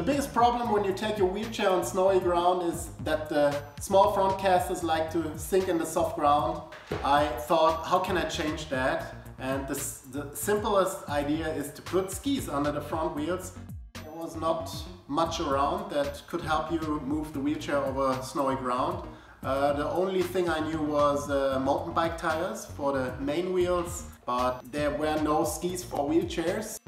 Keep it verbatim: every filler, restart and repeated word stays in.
The biggest problem when you take your wheelchair on snowy ground is that the small front casters like to sink in the soft ground. I thought, how can I change that? And the, the simplest idea is to put skis under the front wheels. There was not much around that could help you move the wheelchair over snowy ground. Uh, the only thing I knew was uh, mountain bike tires for the main wheels, but there were no skis for wheelchairs.